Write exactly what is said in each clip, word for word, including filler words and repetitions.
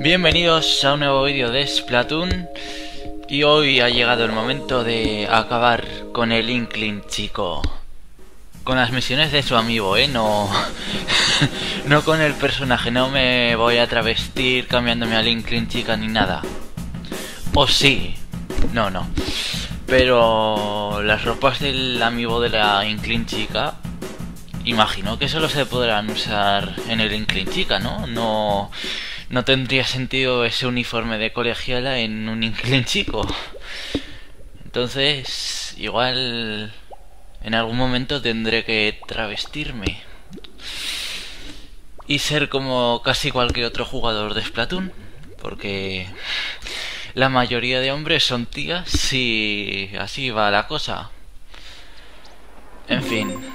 Bienvenidos a un nuevo vídeo de Splatoon. Y hoy ha llegado el momento de acabar con el Inkling, chico. Con las misiones de su amiibo, eh, no... no con el personaje, no me voy a travestir cambiándome al Inkling, chica, ni nada. O sí, no, no. Pero las ropas del amiibo de la Inkling, chica, imagino que solo se podrán usar en el Inkling, chica, ¿no? No... No tendría sentido ese uniforme de colegiala en un Inkling chico. Entonces, igual en algún momento tendré que travestirme y ser como casi cualquier otro jugador de Splatoon, porque la mayoría de hombres son tías y así va la cosa. En fin.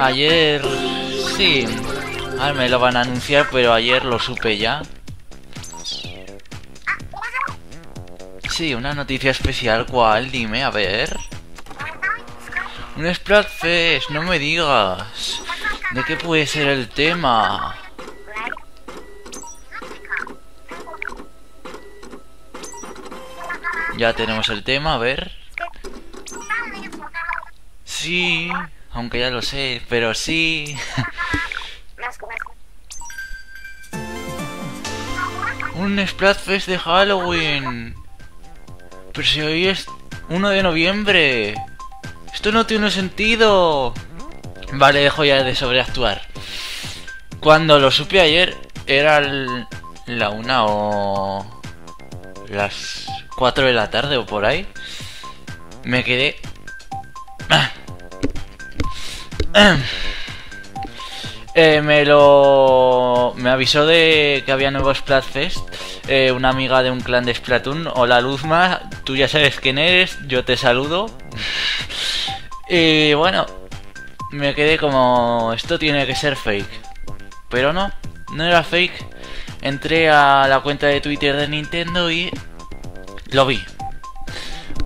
Ayer... sí... Ah, me lo van a anunciar, pero ayer lo supe ya. Sí, una noticia especial, ¿cuál? Dime, a ver. Un Splatfest, no me digas. ¿De qué puede ser el tema? Ya tenemos el tema, a ver. Sí, aunque ya lo sé, pero sí... Un Splatfest de Halloween. Pero si hoy es uno de noviembre. Esto no tiene sentido. Vale, dejo ya de sobreactuar. Cuando lo supe ayer era el, la una o las cuatro de la tarde o por ahí. Me quedé... Eh, me lo... me avisó de que había nuevo Splatfest, eh, una amiga de un clan de Splatoon. Hola Luzma, tú ya sabes quién eres, yo te saludo. Y bueno, me quedé como... esto tiene que ser fake. Pero no, no era fake. Entré a la cuenta de Twitter de Nintendo y... lo vi.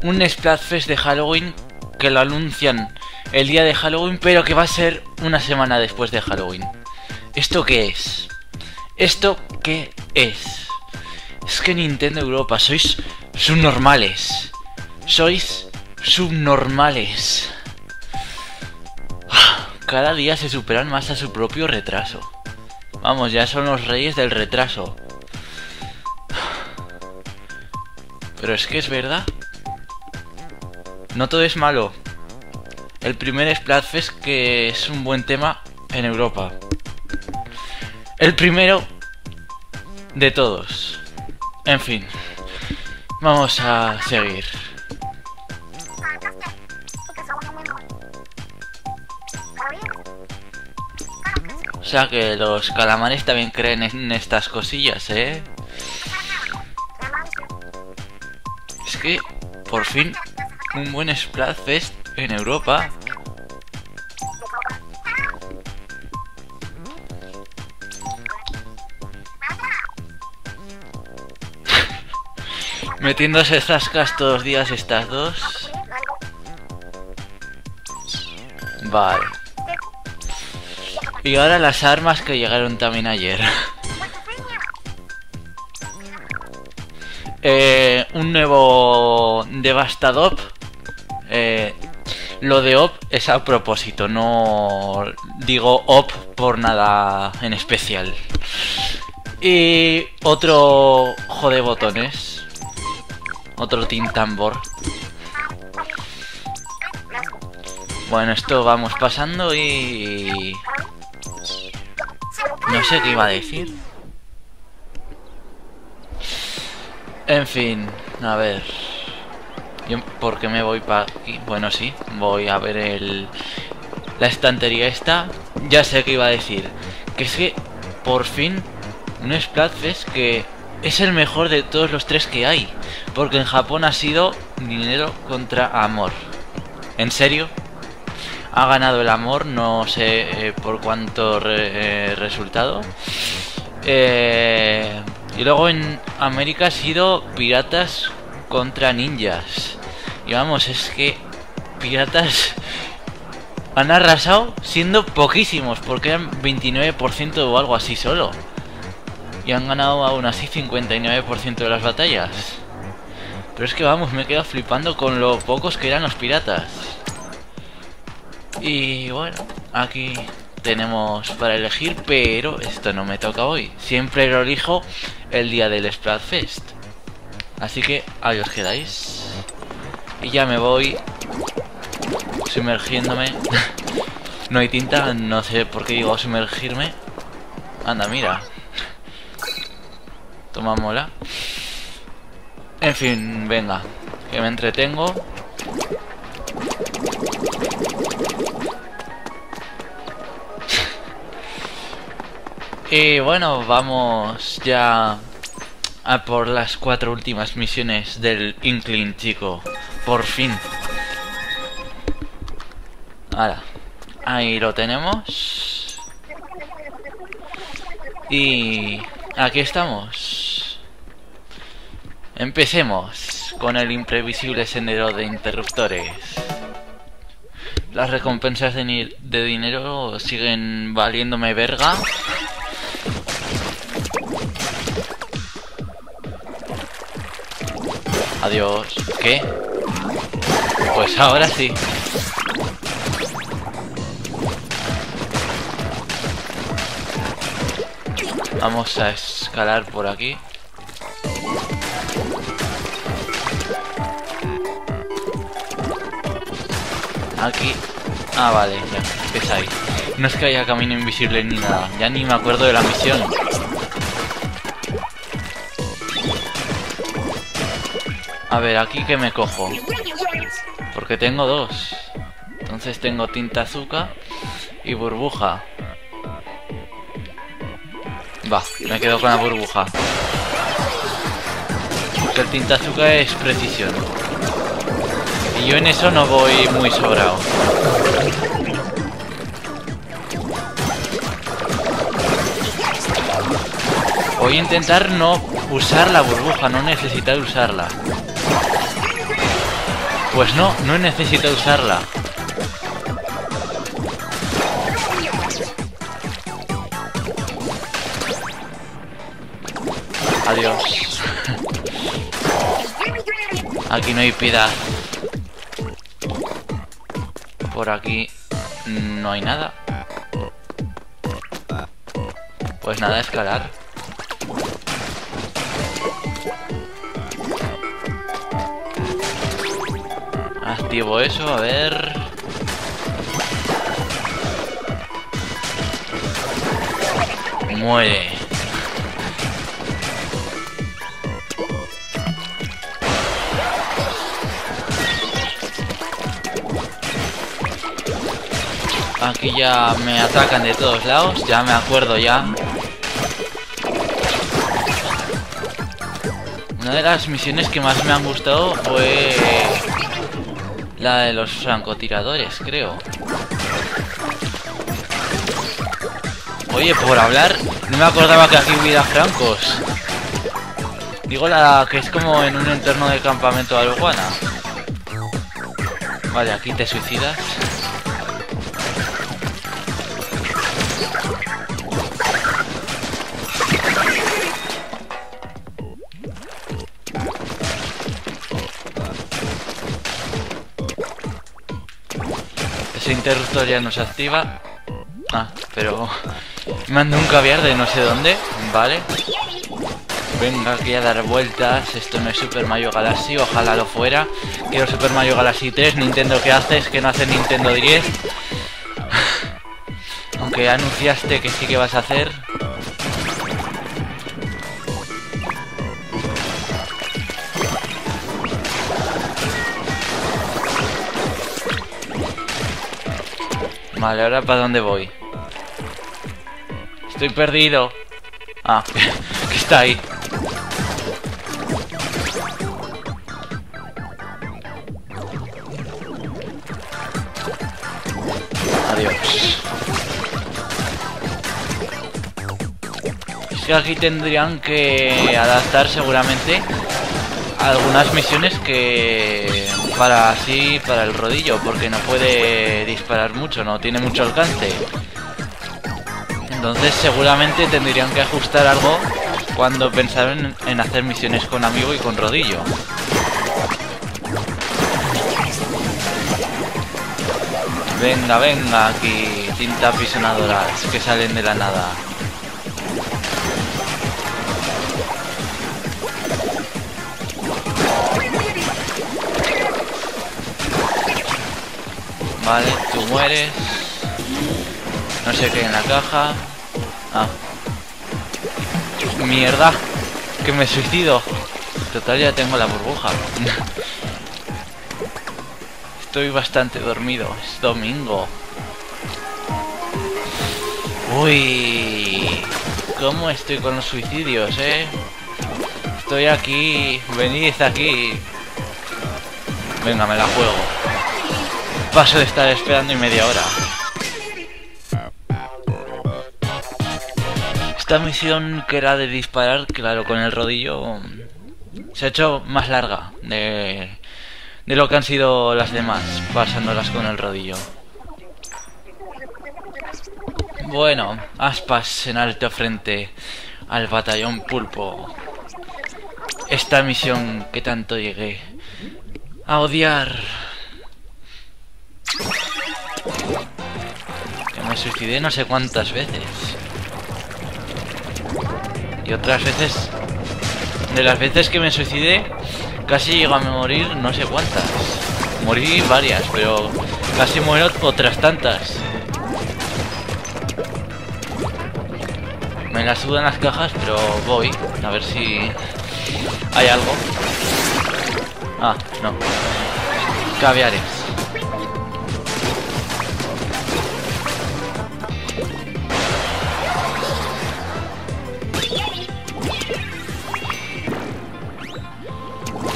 Un Splatfest de Halloween que lo anuncian el día de Halloween, pero que va a ser una semana después de Halloween. ¿Esto qué es? ¿Esto qué es? Es que Nintendo Europa, sois subnormales. Sois subnormales. Cada día se superan más a su propio retraso. Vamos, ya son los reyes del retraso. Pero es que es verdad. No todo es malo. El primer Splatfest que es un buen tema en Europa. El primero de todos. En fin. Vamos a seguir. O sea que los calamares también creen en estas cosillas, ¿eh? Es que, por fin, un buen Splatfest en Europa. Metiéndose zascas todos los días estas dos. Vale. Y ahora las armas que llegaron también ayer. eh, un nuevo devastador. Eh... Lo de O P es a propósito, no digo O P por nada en especial. Y otro jode botones, otro tintambor. Bueno, esto vamos pasando y... no sé qué iba a decir. En fin, a ver... ¿por qué me voy para aquí? Bueno, sí, voy a ver el... la estantería esta. Ya sé qué iba a decir. Que es que, por fin, un Splatfest que es el mejor de todos los tres que hay, porque en Japón ha sido dinero contra amor. ¿En serio? Ha ganado el amor, no sé eh, por cuánto re, eh, resultado. Eh, y luego en América ha sido piratas contra ninjas. Y vamos, es que piratas han arrasado siendo poquísimos, porque eran veintinueve por ciento o algo así solo. Y han ganado aún así cincuenta y nueve por ciento de las batallas. Pero es que vamos, me he quedado flipando con lo pocos que eran los piratas. Y bueno, aquí tenemos para elegir, pero esto no me toca hoy. Siempre lo elijo el día del Splatfest. Así que ahí os quedáis. Y ya me voy sumergiéndome. No hay tinta, no sé por qué digo sumergirme. Anda, mira. Toma, mola. En fin, venga, que me entretengo. Y bueno, vamos ya a por las cuatro últimas misiones del Inkling, chico. Por fin. Ahora, ahí lo tenemos. Y aquí estamos. Empecemos con el imprevisible sendero de interruptores. Las recompensas de, ni de dinero siguen valiéndome verga. Adiós. ¿Qué? Pues ahora sí. Vamos a escalar por aquí. Aquí. Ah, vale, ya. Empieza ahí. No es que haya camino invisible ni nada. Ya ni me acuerdo de la misión. A ver, aquí que me cojo. Porque tengo dos. Entonces tengo tinta azúcar y burbuja. Va, me quedo con la burbuja. Porque el tinta azúcar es precisión. Y yo en eso no voy muy sobrado. Voy a intentar no usar la burbuja, no necesitar usarla. Pues no, no necesito usarla. Adiós. Aquí no hay piedad. Por aquí no hay nada. Pues nada, escalar. Activo eso, a ver. Muere. Aquí ya me atacan de todos lados, ya me acuerdo ya. Una de las misiones que más me han gustado fue la de los francotiradores, creo. Oye, por hablar, no me acordaba que aquí hubiera francos. Digo la que es como en un entorno de campamento de Aruana. Vale, aquí te suicidas. Ese interruptor ya no se activa. Ah, pero mando un caviar de no sé dónde. Vale. Venga aquí a dar vueltas. Esto no es Super Mario Galaxy. Ojalá lo fuera. Quiero Super Mario Galaxy tres. Nintendo, ¿qué haces? Que no hace Nintendo diez. Aunque anunciaste que sí que vas a hacer. Vale, ahora ¿para dónde voy? Estoy perdido. Ah, que está ahí. Adiós. Es que aquí tendrían que adaptar seguramente algunas misiones que para así, para el rodillo, porque no puede disparar mucho, no tiene mucho alcance. Entonces seguramente tendrían que ajustar algo cuando pensaron en hacer misiones con amigo y con rodillo. Venga, venga, aquí tinta apisonadora, que salen de la nada. Vale, tú mueres. No sé qué hay en la caja. Ah. Mierda, que me suicido. Total, ya tengo la burbuja. Estoy bastante dormido. Es domingo. Uy. ¿Cómo estoy con los suicidios, eh? Estoy aquí. Venid aquí. Venga, me la juego. Paso de estar esperando y media hora. Esta misión que era de disparar, claro, con el rodillo, se ha hecho más larga de, de lo que han sido las demás, pasándolas con el rodillo. Bueno, aspas en alto frente al batallón pulpo. Esta misión que tanto llegué a odiar. Me suicidé no sé cuántas veces. Y otras veces... De las veces que me suicidé, casi llego a morir no sé cuántas. Morí varias, pero casi muero otras tantas. Me las sudan las cajas, pero voy. A ver si... hay algo. Ah, no. Caviares.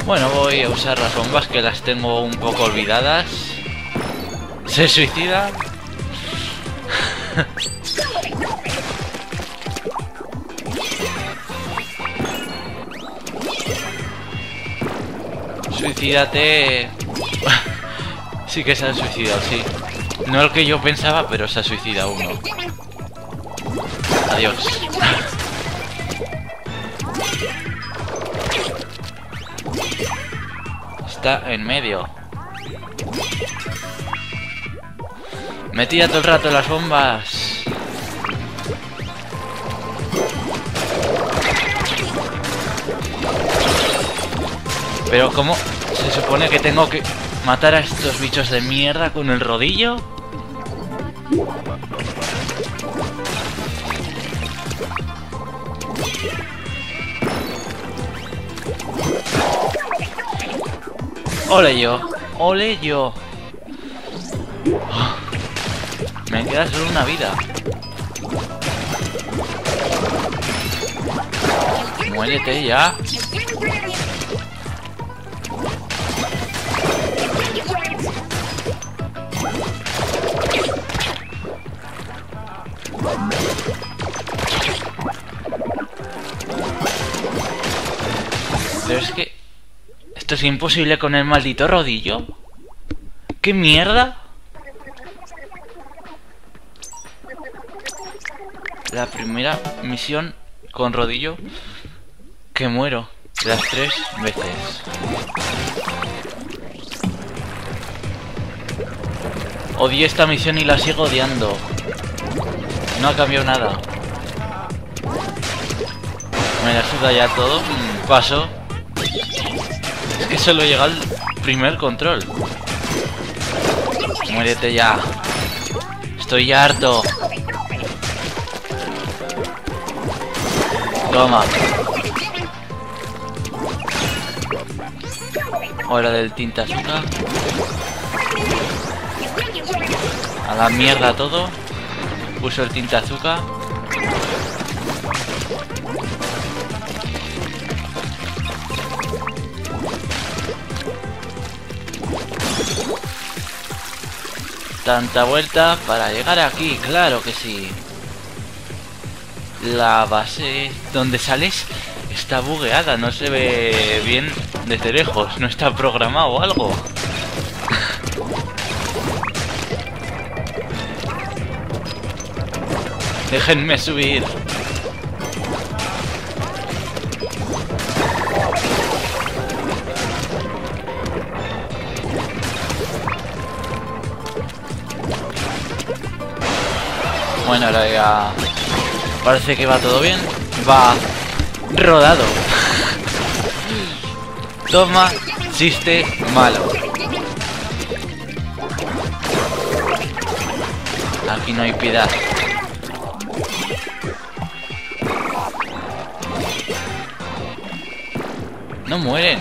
Bueno, voy a usar las bombas, que las tengo un poco olvidadas. ¿Se suicida? Suicídate. Sí que se ha suicidado, sí. No el que yo pensaba, pero se ha suicidado uno. Adiós. En medio. Metía todo el rato las bombas. Pero ¿cómo se supone que tengo que matar a estos bichos de mierda con el rodillo? Ole yo, ole yo. Me queda solo una vida. Muérete ya. Pero es que... esto es imposible con el maldito rodillo. ¿Qué mierda? La primera misión con rodillo que muero las tres veces. Odié esta misión y la sigo odiando. No ha cambiado nada. Me la suda ya todo. Paso. Es que solo llega al primer control. Muérete ya. Estoy ya harto. Toma. Hora del tinta azúcar. A la mierda todo. Puso el tinta azúcar. Tanta vuelta para llegar aquí, claro que sí. La base donde sales está bugueada, no se ve bien desde lejos, no está programado algo. Déjenme subir. Bueno, ahora ya parece que va todo bien. Va rodado. Toma, chiste malo. Aquí no hay piedad. No mueren.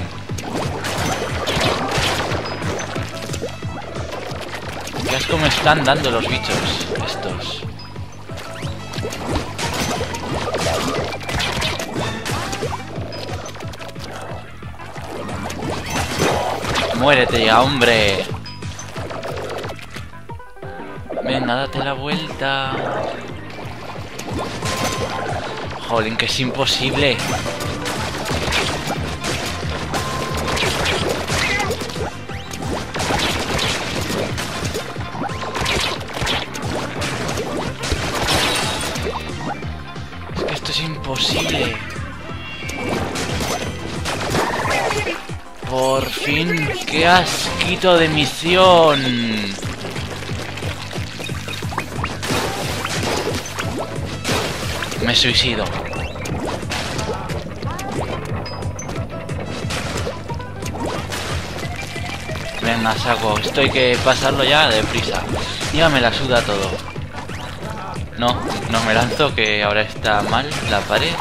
¿Qué asco me están dando los bichos estos? Muérete ya, hombre. Venga, date la vuelta. Jolín, que es imposible. Es que esto es imposible. Por fin, qué asquito de misión. Me suicido. Venga, saco. Esto hay que pasarlo ya deprisa. Ya me la suda todo. No, no me lanzo, que ahora está mal la pared.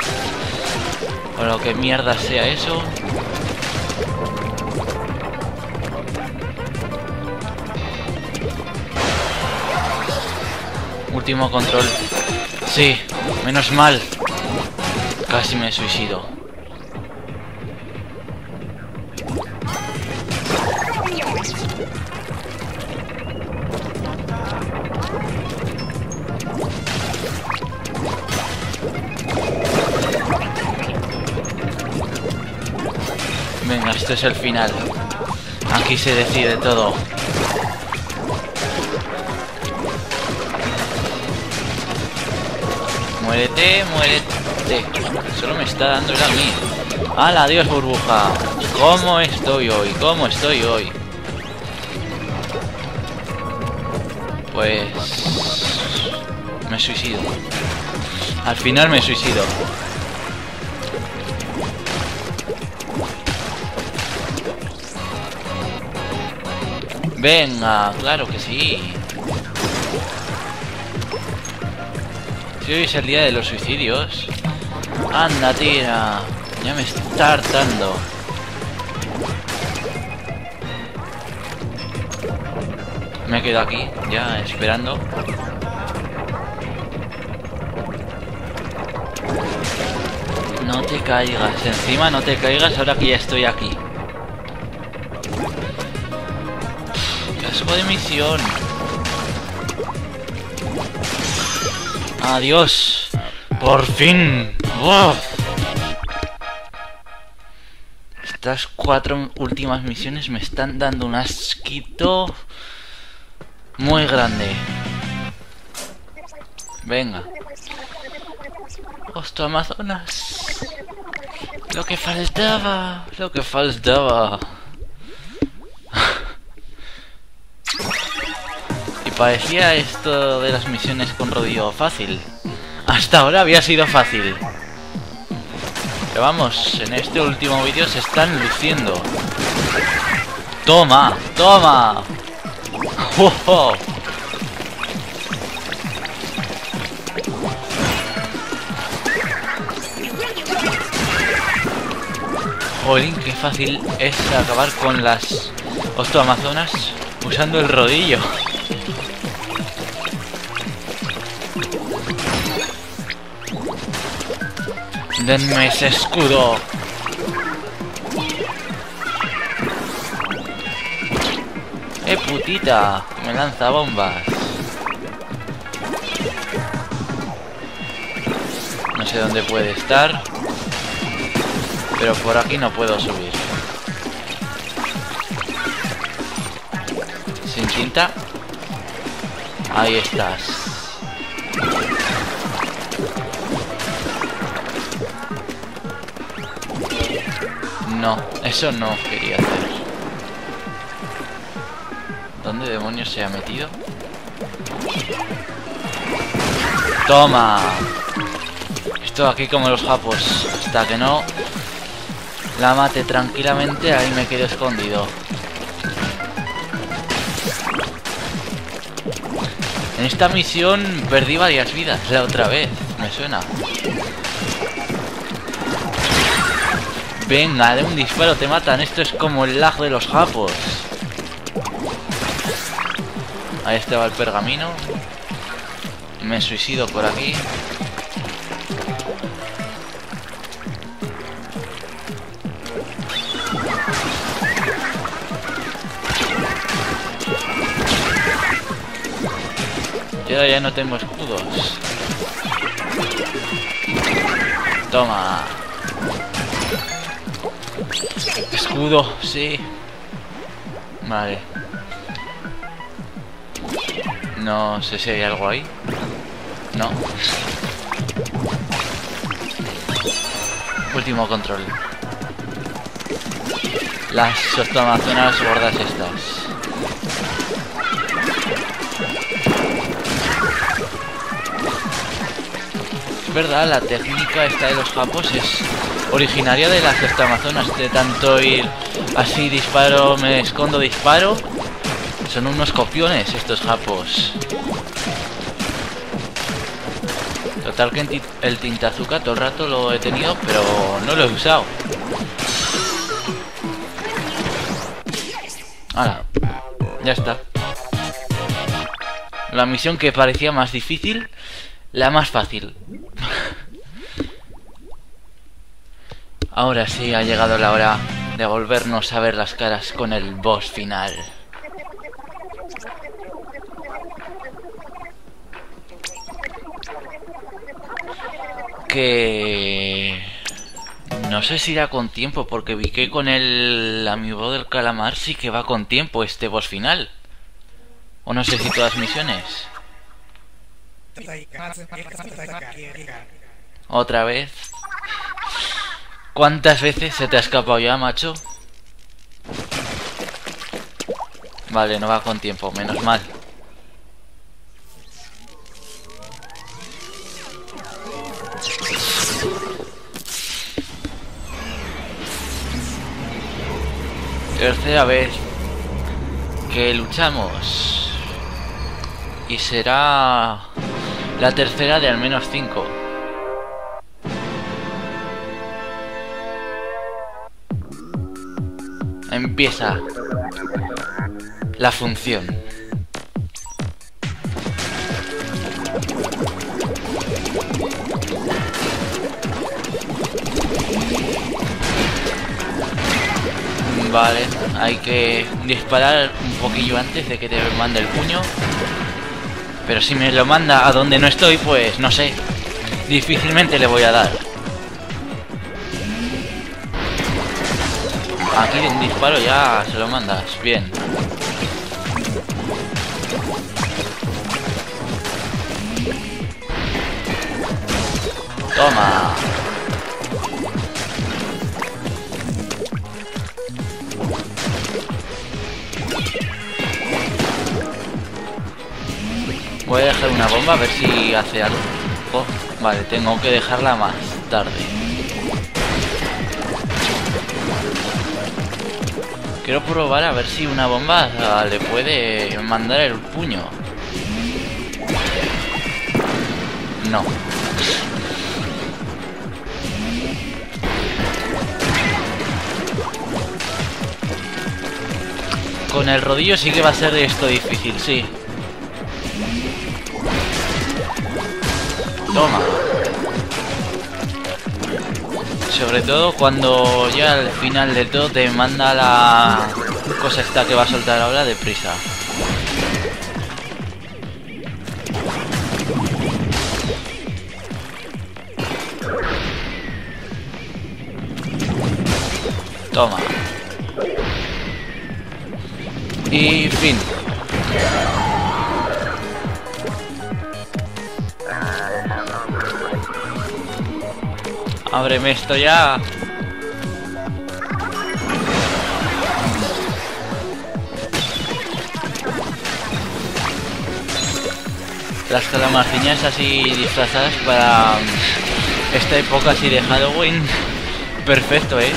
O lo que mierda sea eso. Último control. Sí, menos mal. Casi me suicido. Venga, esto es el final. Aquí se decide todo. Muérete, muérete. Solo me está dando el a mí. ¡Hala, adiós, burbuja! ¿Cómo estoy hoy? ¿Cómo estoy hoy? Pues... me suicido. Al final me suicido. Venga, claro que sí. Si hoy es el día de los suicidios. Anda, Tina. Ya me está hartando. Me quedo aquí, ya, esperando. No te caigas, encima no te caigas ahora que ya estoy aquí. Qué asco de misión. Adiós. Por fin. ¡Wow! Estas cuatro últimas misiones me están dando un asquito muy grande. Venga. Octoamazonas. Lo que faltaba. Lo que faltaba. Parecía esto de las misiones con rodillo fácil. Hasta ahora había sido fácil. Pero vamos, en este último vídeo se están luciendo. ¡Toma! ¡Toma! ¡Oh, oh! Jolín, qué fácil es acabar con las Octoamazonas usando el rodillo. ¡Denme ese escudo! ¡Eh, putita! Me lanza bombas. No sé dónde puede estar, pero por aquí no puedo subir. Sin cinta. Ahí estás. No, eso no quería hacer. ¿Dónde demonios se ha metido? ¡Toma! Esto aquí como los japos. Hasta que no la mate tranquilamente, ahí me quedo escondido. En esta misión perdí varias vidas la otra vez, me suena. Venga, de un disparo te matan. Esto es como el lag de los japos. Ahí este va el pergamino. Me suicido por aquí. Yo ya no tengo escudos. Toma. Escudo, sí. Vale. No sé si hay algo ahí. No. Último control. Las octoamazonas gordas estas. Es verdad, la técnica esta de los japos es originaria de las Octoamazonas, de tanto ir así, disparo, me escondo, disparo. Son unos copiones estos japos. Total que el tintazuka todo el rato lo he tenido, pero no lo he usado. Ahora, ya está. La misión que parecía más difícil, la más fácil. Ahora sí ha llegado la hora de volvernos a ver las caras con el boss final. Que... no sé si irá con tiempo, porque vi que con el Amiibo del Calamar sí que va con tiempo este boss final. O no sé si todas misiones. Otra vez. ¿Cuántas veces se te ha escapado ya, macho? Vale, no va con tiempo, menos mal. Tercera vez que luchamos. Y será la tercera de al menos cinco. Empieza la función. Vale, hay que disparar un poquillo antes de que te mande el puño. Pero si me lo manda a donde no estoy, pues no sé, difícilmente le voy a dar. Aquí de un disparo ya se lo mandas, bien. Toma. Voy a dejar una bomba a ver si hace algo. Oh, vale, tengo que dejarla más tarde. Quiero probar a ver si una bomba le puede mandar el puño. No. Con el rodillo sí que va a ser esto difícil, sí. Toma. sobre todo cuando ya al final de todo te manda la cosa esta que va a soltar ahora deprisa. Toma. Y fin. Ábreme esto ya. Las calamarciñas así disfrazadas para esta época así de Halloween. Perfecto, eh.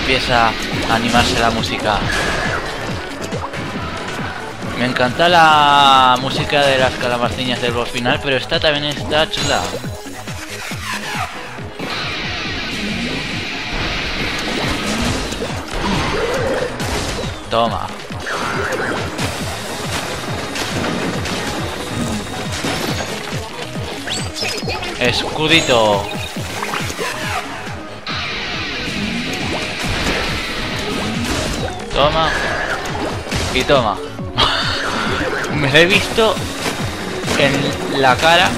Empieza a animarse la música. Me encanta la música de las calamarciñas del boss final, pero esta también está chula. Toma. Escudito. Toma. Y toma. Me lo he visto en la cara.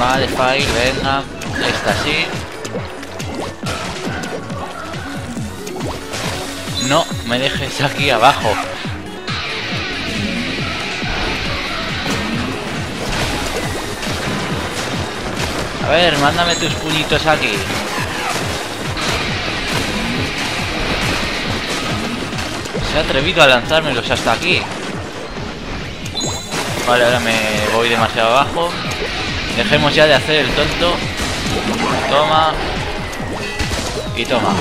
Vale, Fire, venga. Esta sí. No me dejes aquí abajo. A ver, mándame tus puñitos aquí. Se ha atrevido a lanzármelos hasta aquí. Vale, ahora me voy demasiado abajo. Dejemos ya de hacer el tonto. Toma. Y toma.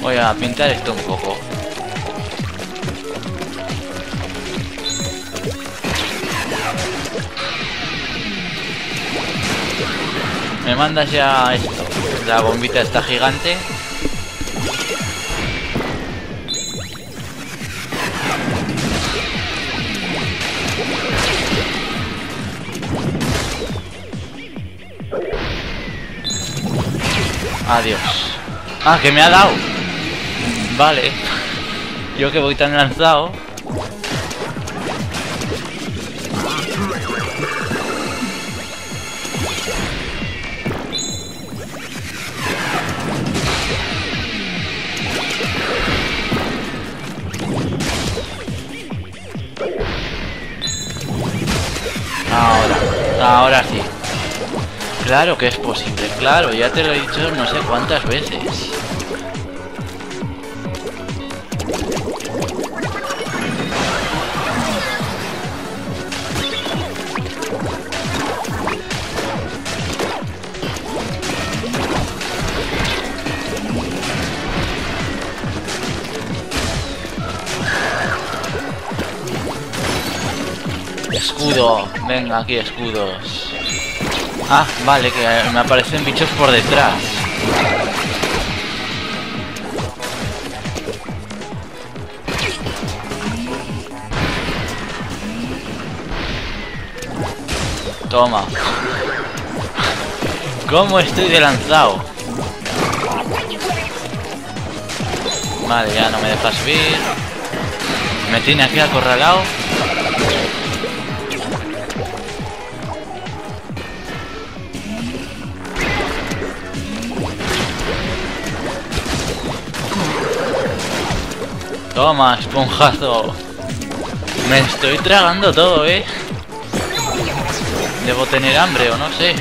Voy a pintar esto un poco. Me mandas ya esto, la bombita está gigante. Adiós. Ah, que me ha dado. Vale. Yo que voy tan lanzado. Ahora, ahora sí. Claro que es posible, claro, ya te lo he dicho no sé cuántas veces. Escudo, venga aquí escudos. Ah, vale, que me aparecen bichos por detrás. Toma. ¿Cómo estoy de lanzado? Vale, ya no me deja subir. Me tiene aquí acorralado. Toma, esponjazo. Me estoy tragando todo, ¿eh? Debo tener hambre o no sé.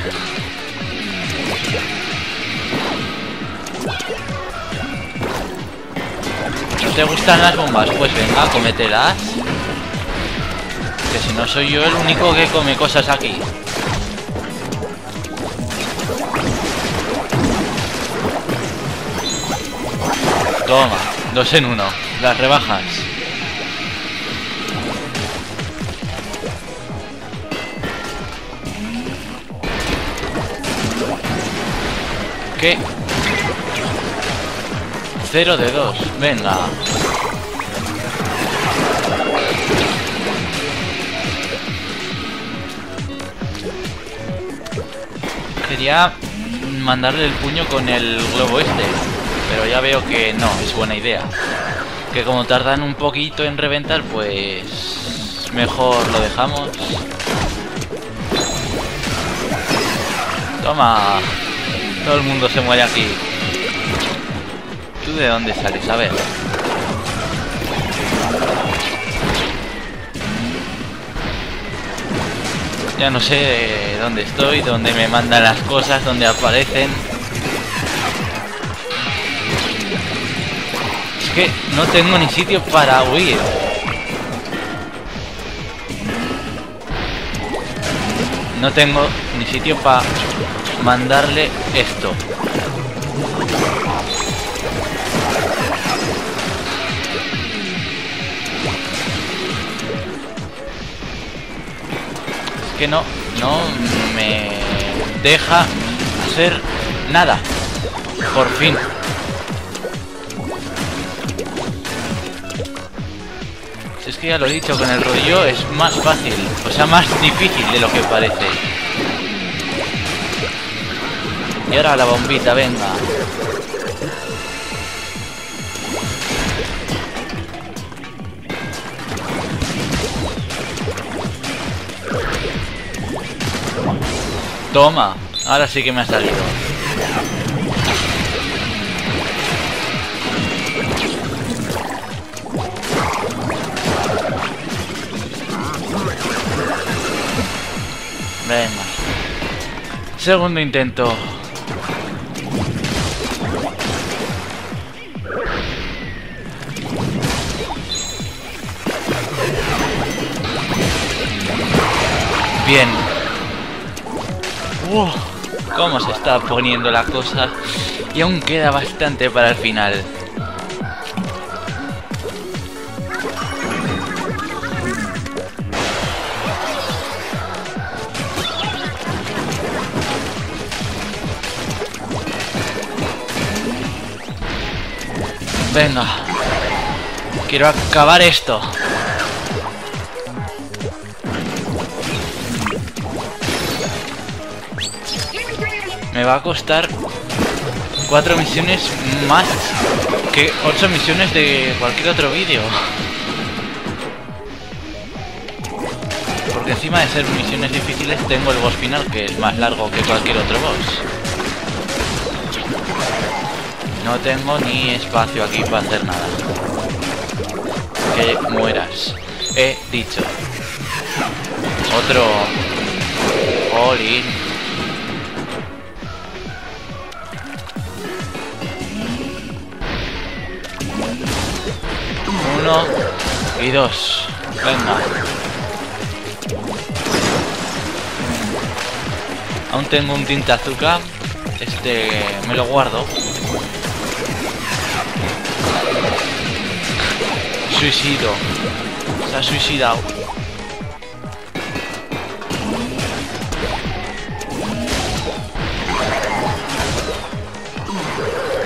¿No te gustan las bombas? Pues venga, cómetelas. Que si no soy yo el único que come cosas aquí. Toma, dos en uno. Las rebajas. ¿Qué? Cero de dos. Venga. Quería mandarle el puño con el globo este, pero ya veo que no, es buena idea. Que como tardan un poquito en reventar, pues mejor lo dejamos. Toma. Todo el mundo se muere aquí. ¿Tú de dónde sales? A ver. Ya no sé dónde estoy, dónde me mandan las cosas, dónde aparecen. Es que no tengo ni sitio para huir. No tengo ni sitio para mandarle esto. Es que no, no me deja hacer nada. Por fin. Si es que ya lo he dicho, con el rodillo es más fácil, o sea, más difícil de lo que parece. Y ahora la bombita, venga. Toma, ahora sí que me ha salido. Venga. Segundo intento. Bien. Wow, cómo se está poniendo la cosa. Y aún queda bastante para el final. Venga. Quiero acabar esto. Me va a costar cuatro misiones más que ocho misiones de cualquier otro vídeo. Porque encima de ser misiones difíciles tengo el boss final, que es más largo que cualquier otro boss. No tengo ni espacio aquí para hacer nada. Que mueras. He dicho. Otro... Jolín. Uno y dos. Venga. Aún tengo un tinta azúcar. Este me lo guardo. Suicido. Se ha suicidado.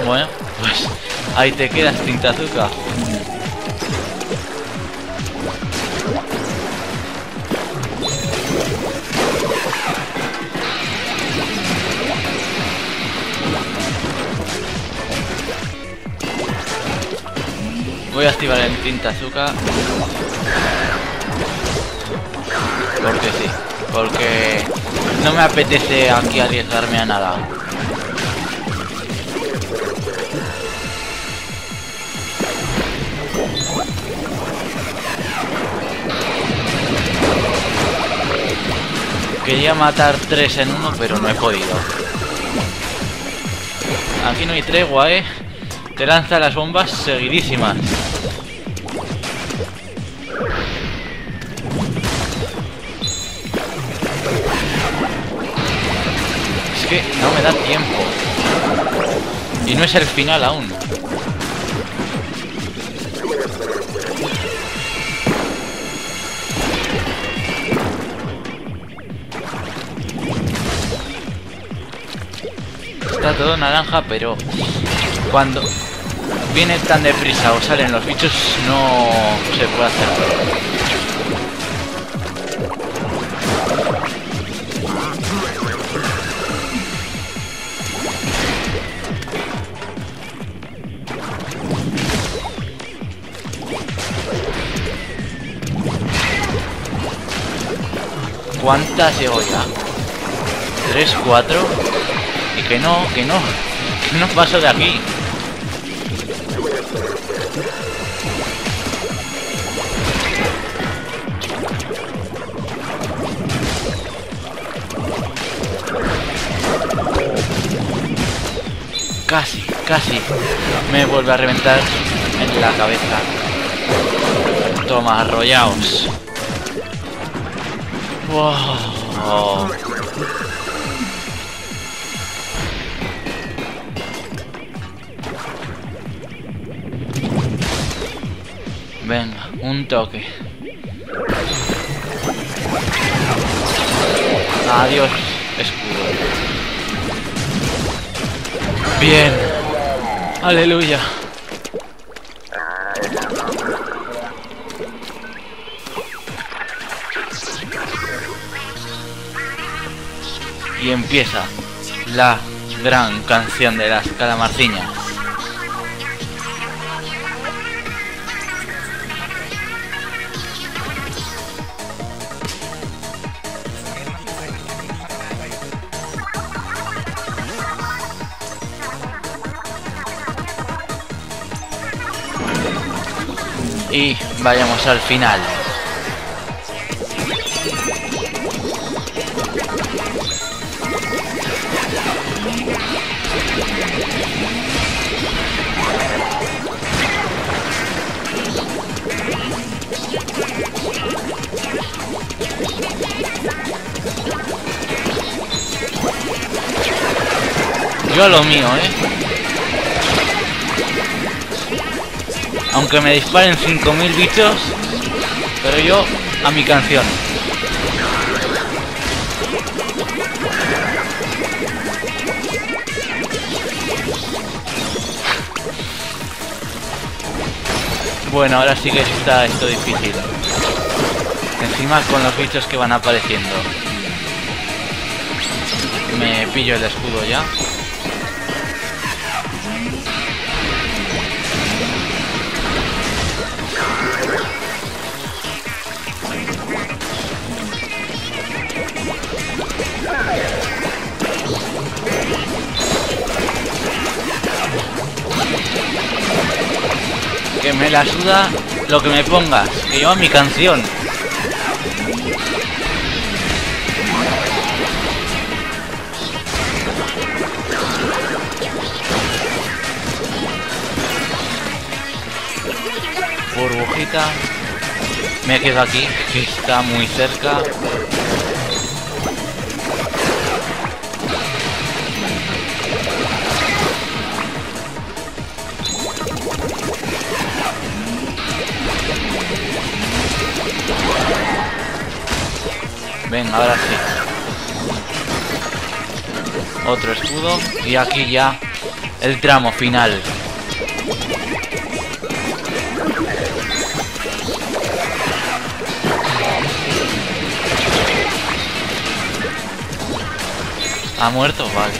Bueno, pues ahí te quedas, tinta azúcar. Voy a activar el tinta azúcar. Porque sí. Porque no me apetece aquí arriesgarme a nada. Quería matar tres en uno, pero no he podido. Aquí no hay tregua, ¿eh? Te lanza las bombas seguidísimas. Que no me da tiempo. Y no es el final aún. Está está todo naranja, pero cuando viene tan deprisa o salen los bichos no se puede hacer nada. ¿Cuántas llevo ya? ¿Tres, cuatro? Y que no, que no, que no paso de aquí. Casi, casi me vuelve a reventar en la cabeza. Toma, arrollaos. Wow. Oh. Venga, un toque. Adiós, escudo. Bien. Aleluya. Y empieza la gran canción de las calamarciñas. Y vayamos al final. Yo a lo mío, ¿eh? Aunque me disparen cinco mil bichos, pero yo a mi canción. Bueno, ahora sí que está esto difícil. Encima con los bichos que van apareciendo. Me pillo el escudo ya. Que me la suda lo que me pongas, que yo a mi canción. Burbujita. Me quedo aquí, que está muy cerca. Venga, ahora sí. Otro escudo. Y aquí ya el tramo final. ¿Ha muerto? Vale.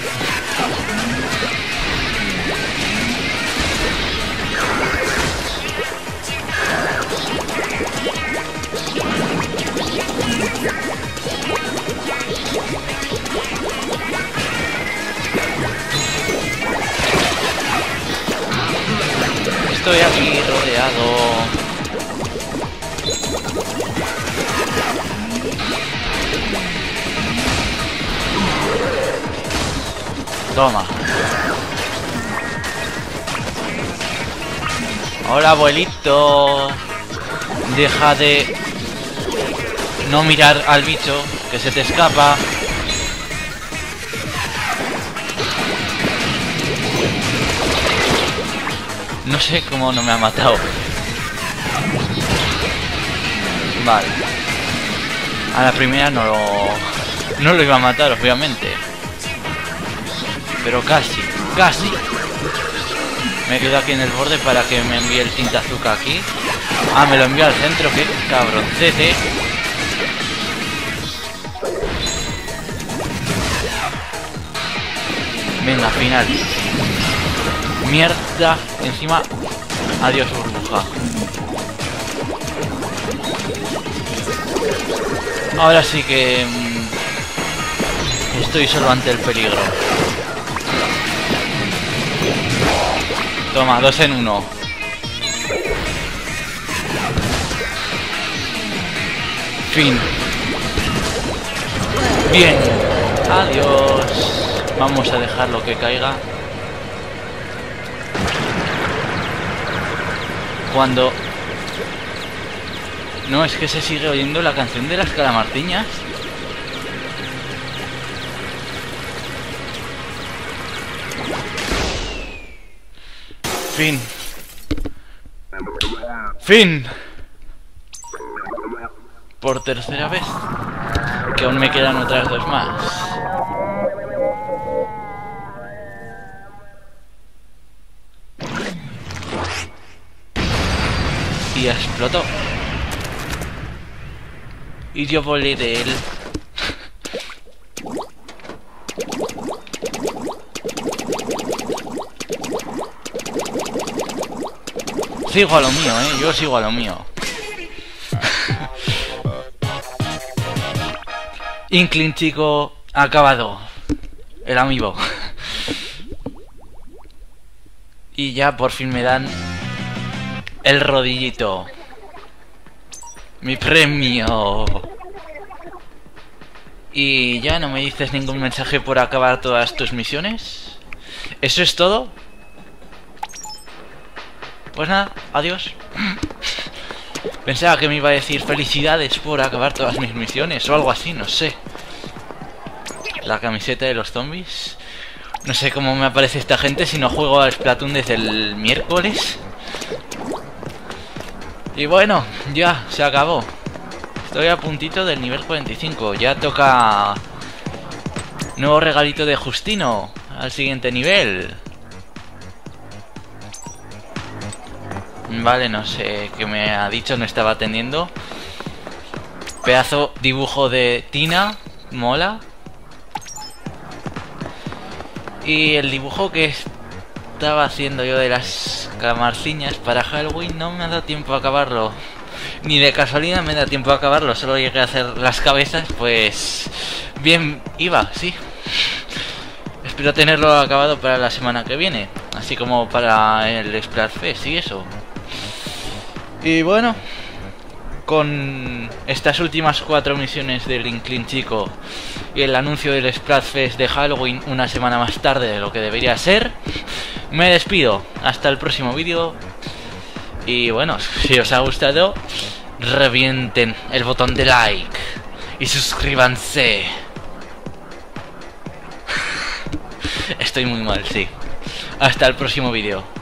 Estoy aquí rodeado. Toma. Hola, abuelito. Deja de no mirar al bicho, que se te escapa. No sé cómo no me ha matado. Vale. A la primera no lo, no lo iba a matar, obviamente. pero casi, casi. Me quedo aquí en el borde para que me envíe el tinta azúcar aquí. Ah, me lo envió al centro, que cabroncete. Venga, final. Mierda, encima. Adiós, burbuja. Ahora sí que estoy solo ante el peligro. Toma, dos en uno. Fin. Bien. Adiós. Vamos a dejarlo que caiga. Cuando... No, es que se sigue oyendo la canción de las calamartiñas. Fin. Fin. Por tercera vez. Que aún me quedan otras dos más. Y explotó. Y yo volé de él. Sigo a lo mío, eh. Yo sigo a lo mío. Inkling, chico, acabado. El amiibo. Y ya por fin me dan el rodillito. Mi premio. Y ya no me dices ningún mensaje por acabar todas tus misiones. ¿Eso es todo? Pues nada, adiós. Pensaba que me iba a decir felicidades por acabar todas mis misiones o algo así, no sé. La camiseta de los zombies. No sé cómo me aparece esta gente si no juego al Splatoon desde el miércoles. Y bueno, ya, se acabó. Estoy a puntito del nivel cuarenta y cinco. Ya toca... Nuevo regalito de Justino. Al siguiente nivel. Vale, no sé qué me ha dicho, no estaba atendiendo. Pedazo dibujo de Tina. Mola. Y el dibujo que es... estaba haciendo yo de las camarciñas para Halloween, no me ha dado tiempo a acabarlo. Ni de casualidad me da tiempo a acabarlo, solo llegué a hacer las cabezas, pues... Bien iba, sí. Espero tenerlo acabado para la semana que viene, así como para el Splatfest y eso. Y bueno, con estas últimas cuatro misiones del Inkling chico y el anuncio del Splatfest de Halloween una semana más tarde de lo que debería ser, me despido. Hasta el próximo vídeo. Y bueno, si os ha gustado, revienten el botón de like y suscríbanse. Estoy muy mal, sí. Hasta el próximo vídeo.